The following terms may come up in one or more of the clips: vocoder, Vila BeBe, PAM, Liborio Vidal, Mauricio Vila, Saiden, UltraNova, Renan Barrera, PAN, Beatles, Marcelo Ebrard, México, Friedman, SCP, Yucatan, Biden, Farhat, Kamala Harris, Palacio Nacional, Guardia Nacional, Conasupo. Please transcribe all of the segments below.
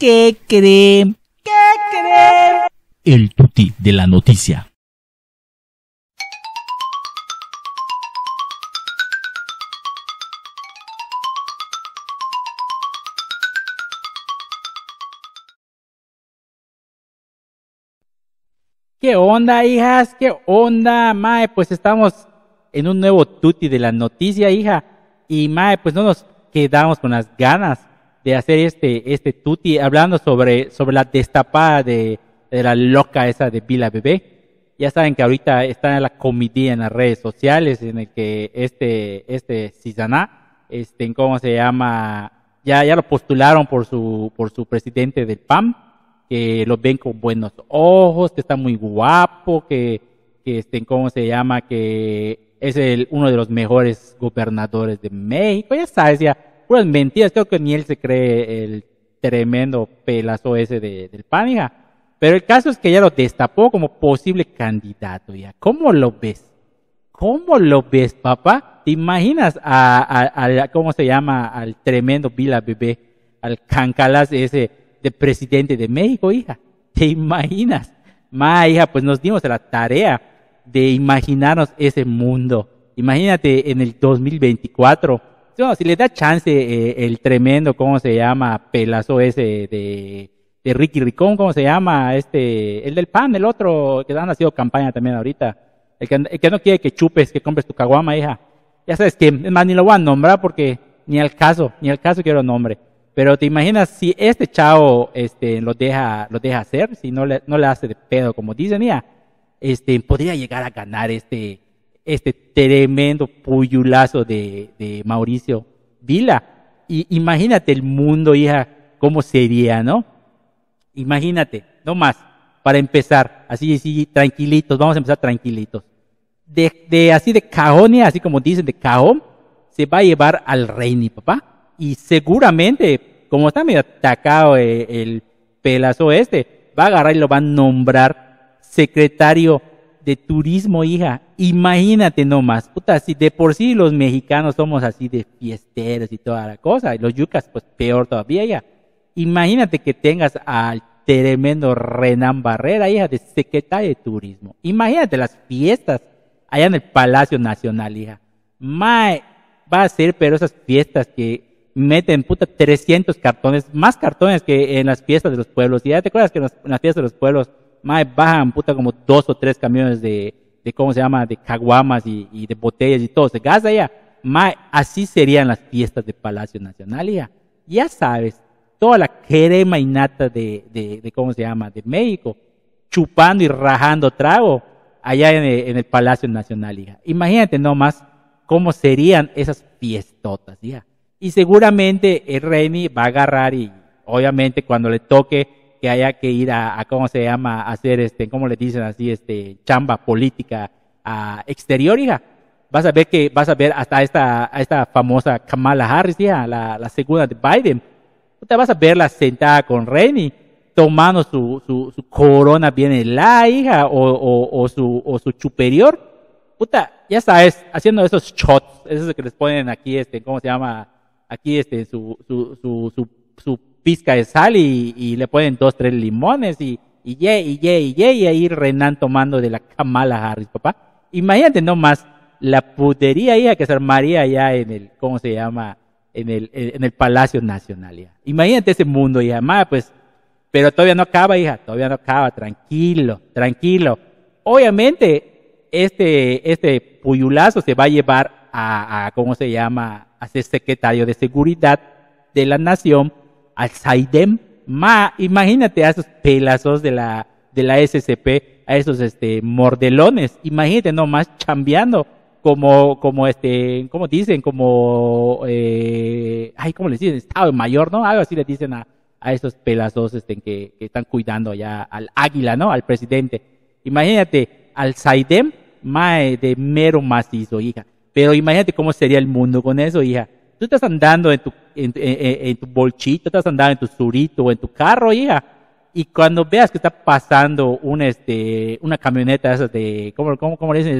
¿Qué creen? ¿Qué creen? El tuti de la noticia. ¿Qué onda, hijas? ¿Qué onda, mae? Pues estamos en un nuevo tuti de la noticia, hija. Y, mae, pues no nos quedamos con las ganas de hacer este tuti hablando sobre la destapada de la loca esa de Vila BeBe. Ya saben que ahorita está en la comidilla en las redes sociales, en el que este Cizaná, ¿cómo se llama? Ya lo postularon por su presidente del PAM, que lo ven con buenos ojos, que está muy guapo, que ¿cómo se llama? Que es uno de los mejores gobernadores de México, ya sabes, ya, puras mentiras, creo que ni él se cree el tremendo pelazo ese del PAN, hija. Pero el caso es que ya lo destapó como posible candidato, ya. ¿Cómo lo ves? ¿Cómo lo ves, papá? ¿Te imaginas a ¿cómo se llama? Al tremendo Vila BeBe, al cancalas ese de presidente de México, hija. ¿Te imaginas? Ma, hija, pues nos dimos a la tarea de imaginarnos ese mundo. Imagínate en el 2024. No, si le da chance el tremendo, ¿cómo se llama? Pelazo ese de Ricky Ricón, ¿cómo se llama? El del PAN, el otro, que han hacido campaña también ahorita. El que no quiere que chupes, que compres tu caguama, hija. Ya sabes que, es más, ni lo voy a nombrar porque ni al caso quiero nombre. Pero te imaginas si este chavo lo deja hacer, si no le hace de pedo, como dicen, ya, podría llegar a ganar este tremendo puyulazo de Mauricio Vila. Y imagínate el mundo, hija, cómo sería, ¿no? Imagínate, no más, para empezar, así, tranquilitos, vamos a empezar tranquilitos. Así de cajón, así como dicen, de cajón, se va a llevar al Reini, papá. Y seguramente, como está medio atacado el pelazo va a agarrar y lo va a nombrar secretario de turismo, hija. Imagínate nomás, puta, si de por sí los mexicanos somos así de fiesteros y toda la cosa, y los yucas pues peor todavía, hija. Imagínate que tengas al tremendo Renan Barrera, hija, de secretario de turismo. Imagínate las fiestas allá en el Palacio Nacional, hija. Mae, va a ser, pero esas fiestas que meten, puta, 300 cartones, más cartones que en las fiestas de los pueblos. Y ya te acuerdas que en las fiestas de los pueblos, mae, bajan, puta, como 2 o 3 camiones de ¿cómo se llama?, de caguamas y de botellas y todo, se gasta ya. Mae, así serían las fiestas de Palacio Nacional, ya. Ya sabes, toda la crema innata de ¿cómo se llama?, de México, chupando y rajando trago allá en el Palacio Nacional, ya. Imagínate nomás cómo serían esas fiestotas, ya. Y seguramente el Reni va a agarrar y obviamente cuando le toque que haya que ir a ¿cómo se llama?, a hacer ¿cómo le dicen así? Chamba política a exterior, hija. Vas a ver hasta esta famosa Kamala Harris, hija, la segunda de Biden. Te vas a verla sentada con Reni, tomando su corona bien helada, hija, o su superior. Puta, ya sabes, haciendo esos shots, esos que les ponen aquí, ¿cómo se llama? Aquí su pizca de sal y le ponen 2, 3 limones y ahí Renan tomando de la Kamala Harris, papá. Imagínate nomás la putería, hija, que se armaría allá en el, ¿cómo se llama?, en el Palacio Nacional, hija. Imagínate ese mundo, hija. Más, pues, pero todavía no acaba, hija, todavía no acaba, tranquilo, tranquilo. Obviamente, este puyulazo se va a llevar a ¿cómo se llama?, a ser secretario de Seguridad de la Nación, al Saiden. Ma, imagínate a esos pelazos de la SCP, a esos mordelones, imagínate nomás chambeando como dicen, como ¿cómo les dicen? Estado Mayor, ¿no? Algo así le dicen a esos pelazos que están cuidando allá al águila, ¿no?, al presidente. Imagínate al Saiden, mae, de mero macizo, hija. Pero imagínate cómo sería el mundo con eso, hija. Tú estás andando en tu bolchito, estás andando en tu surito o en tu carro, hija. Y cuando veas que está pasando una camioneta esas de, ¿cómo le dicen?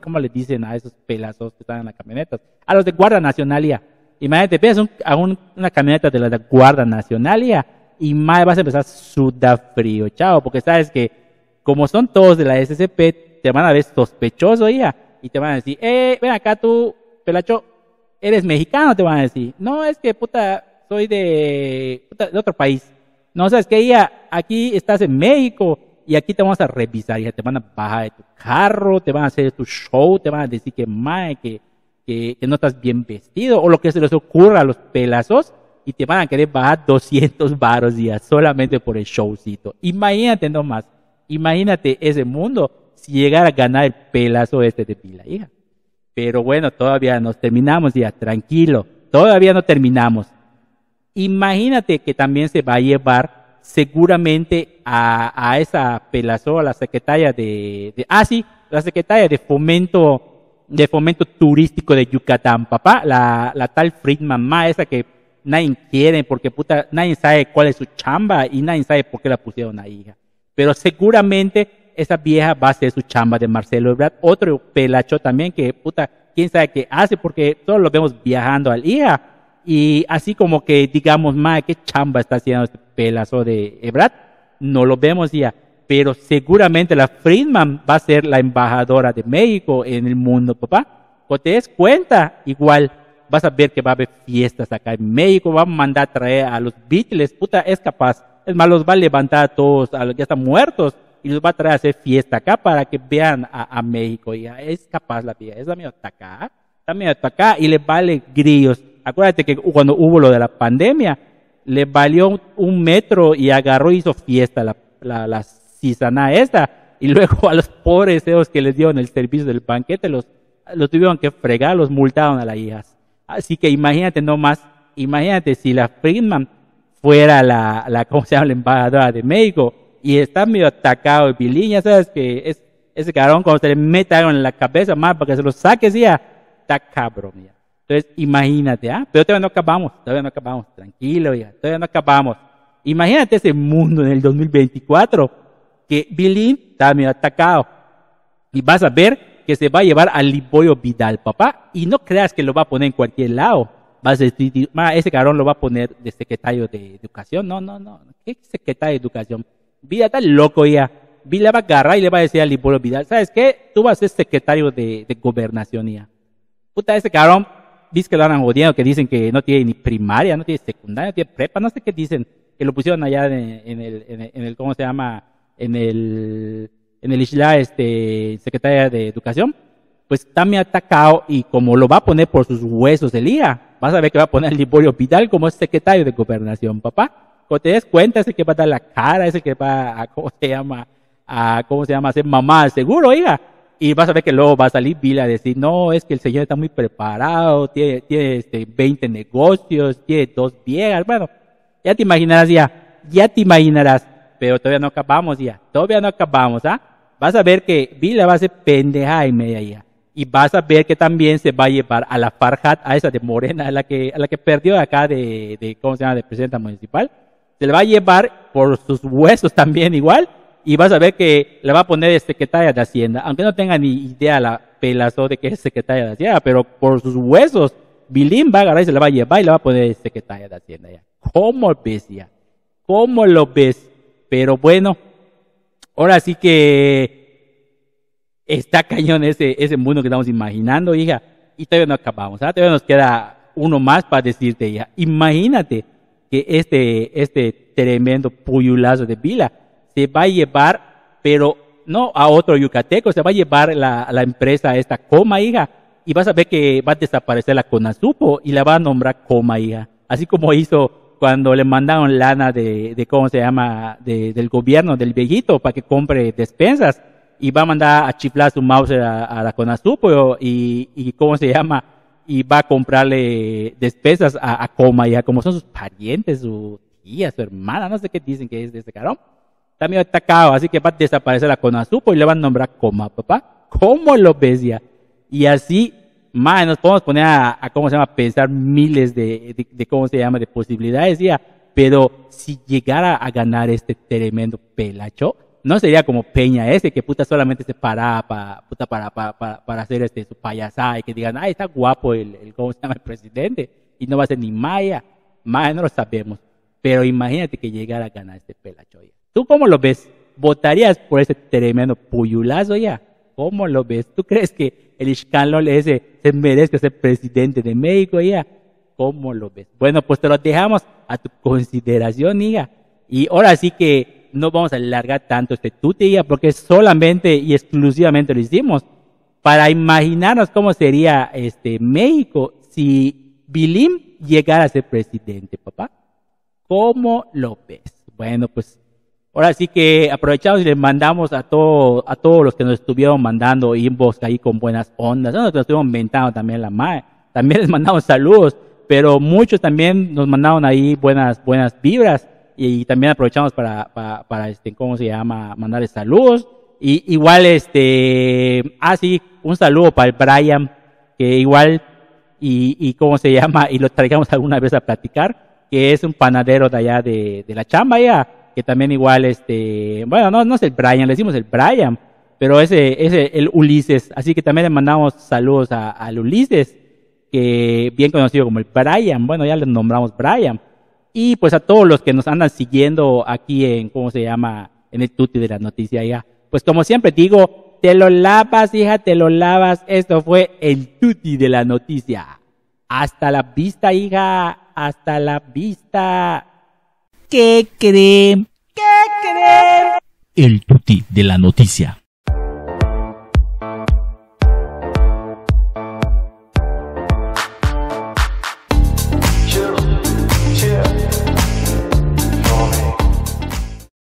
¿Cómo le dicen a esos pelazos que están en las camionetas? A los de Guardia Nacional, hija. Y madre, te pegas una camioneta de la Guardia Nacional y madre, vas a empezar sudafrío, chavo, porque sabes que como son todos de la SCP, te van a ver sospechoso y te van a decir, ven acá tú, pelacho, eres mexicano, te van a decir. No, es que puta, soy de otro país. No, sabes que aquí estás en México y aquí te vamos a revisar, te van a bajar de tu carro, te van a hacer tu show, te van a decir que madre, que no estás bien vestido, o lo que se les ocurra a los pelazos, y te van a querer bajar 200 varos solamente por el showcito. Imagínate nomás, imagínate ese mundo si llegara a ganar el pelazo este de Vila, hija. Pero bueno, todavía nos terminamos, tranquilo, todavía no terminamos. Imagínate que también se va a llevar seguramente a esa pelazo, a la secretaria la secretaria de fomento turístico de Yucatán, papá, la tal Friedman, esa que nadie quiere porque puta, nadie sabe cuál es su chamba y nadie sabe por qué la pusieron ahí, hija. Pero seguramente esa vieja va a hacer su chamba de Marcelo Ebrard, otro pelacho también que puta, quién sabe qué hace porque todos lo vemos viajando al hija y así como que digamos, madre, qué chamba está haciendo este pelazo de Ebrard, no lo vemos ya. Pero seguramente la Friedman va a ser la embajadora de México en el mundo, papá. Cuando te des cuenta, igual vas a ver que va a haber fiestas acá en México, va a mandar a traer a los Beatles, puta, es capaz. Es más, los va a levantar a todos, a los que están muertos, y los va a traer a hacer fiesta acá para que vean a México. Y es capaz la vida, es la mía hasta acá, y le vale grillos. Acuérdate que cuando hubo lo de la pandemia, le valió un metro y agarró y hizo fiesta las Cisana esta, y luego a los pobres esos que les dieron el servicio del banquete los tuvieron que fregar, los multaron a las hijas. Así que imagínate nomás, imagínate si la Friedman fuera la embajadora de México y está medio atacado Viliña, sabes que ese cabrón cuando se le metaron en la cabeza más para que se lo saques está cabrón Entonces imagínate, pero todavía no acabamos, tranquilo todavía no acabamos. Imagínate ese mundo en el 2024 que Bilín está medio atacado. Y vas a ver que se va a llevar a Liborio Vidal, papá. Y no creas que lo va a poner en cualquier lado. Vas a decir, ese cabrón lo va a poner de secretario de Educación. No. ¿Qué secretario de Educación? Vila está loco ya. Vila va a agarrar y le va a decir a Liborio Vidal, ¿sabes qué? Tú vas a ser secretario de Gobernación ya. Puta, ese cabrón, dice que lo andan jodiendo, que dicen que no tiene ni primaria, no tiene secundaria, no tiene prepa, no sé qué dicen. Que lo pusieron allá en el ¿cómo se llama? En el Isla, secretaria de Educación, pues está muy atacado y como lo va a poner por sus huesos el día, vas a ver que va a poner a Liborio Vidal como secretario de Gobernación, papá. Cuando te des cuenta, ese que va a dar la cara, ese que va a, hacer mamá, seguro, y vas a ver que luego va a salir Vila a decir, no, es que el señor está muy preparado, tiene 20 negocios, tiene 2 viejas, bueno, ya te imaginarás pero todavía no acabamos . Vas a ver que Vila va a ser pendeja y media y vas a ver que también se va a llevar a la Farhat, a esa de Morena, a la que perdió acá de presidenta municipal, se la va a llevar por sus huesos también igual, y vas a ver que la va a poner de secretaria de Hacienda, aunque no tenga ni idea la pelazo de que es secretaria de Hacienda, pero por sus huesos, Vilín va a agarrar y se la va a llevar y la va a poner de secretaria de Hacienda ¿Cómo ves ¿Cómo lo ves? Pero bueno, ahora sí que está cañón ese mundo que estamos imaginando, y todavía no acabamos, todavía nos queda uno más para decirte, imagínate que este tremendo puyulazo de Vila se va a llevar, pero no a otro yucateco, se va a llevar la empresa esta Coma, y vas a ver que va a desaparecer la Conasupo y la va a nombrar Coma, así como hizo cuando le mandaron lana del gobierno, del viejito, para que compre despensas, y va a mandar a chiflar su mouse a la Conasupo, y va a comprarle despensas a Coma, como son sus parientes, su tía, su hermana, no sé qué dicen que es de ese carón, está medio atacado, así que va a desaparecer la Conasupo y le van a nombrar Coma, papá. ¿Cómo lo ves ya? Y así, nos podemos poner a pensar miles de posibilidades, pero si llegara a ganar este tremendo pelacho, no sería como Peña que puta solamente se paraba para hacer su payasada y que digan, está guapo el presidente. y no va a ser ni Maya, Maya no lo sabemos, pero imagínate que llegara a ganar este pelacho ya. ¿Tú cómo lo ves? ¿Votarías por ese tremendo puyulazo ya? ¿Cómo lo ves? ¿Tú crees que el Ixcanlol ese se merezca ser presidente de México ya? ¿Cómo lo ves? Bueno, pues te lo dejamos a tu consideración, ya. Y ahora sí que no vamos a alargar tanto este tute ya, porque solamente y exclusivamente lo hicimos para imaginarnos cómo sería México si Vilim llegara a ser presidente, papá. ¿Cómo lo ves? Bueno, pues ahora sí que aprovechamos y les mandamos a todos los que nos estuvieron mandando inbox ahí con buenas ondas. Nosotros nos estuvimos inventando también la madre. También les mandamos saludos, pero muchos también nos mandaron ahí buenas vibras. Y también aprovechamos para mandarles saludos. Y igual, sí, un saludo para el Brian, que igual, y lo traigamos alguna vez a platicar, que es un panadero de allá de la chamba ya, que también igual, no es el Brian, le decimos el Brian, pero ese es el Ulises, así que también le mandamos saludos al Ulises, que bien conocido como el Brian, bueno, ya le nombramos Brian. Y pues a todos los que nos andan siguiendo aquí en el tuti de la noticia ya. Pues como siempre digo, te lo lavas, hija, te lo lavas. Esto fue el tuti de la noticia. Hasta la vista, hija, hasta la vista. ¿Qué creen? ¿Qué creen? El tuti de la noticia.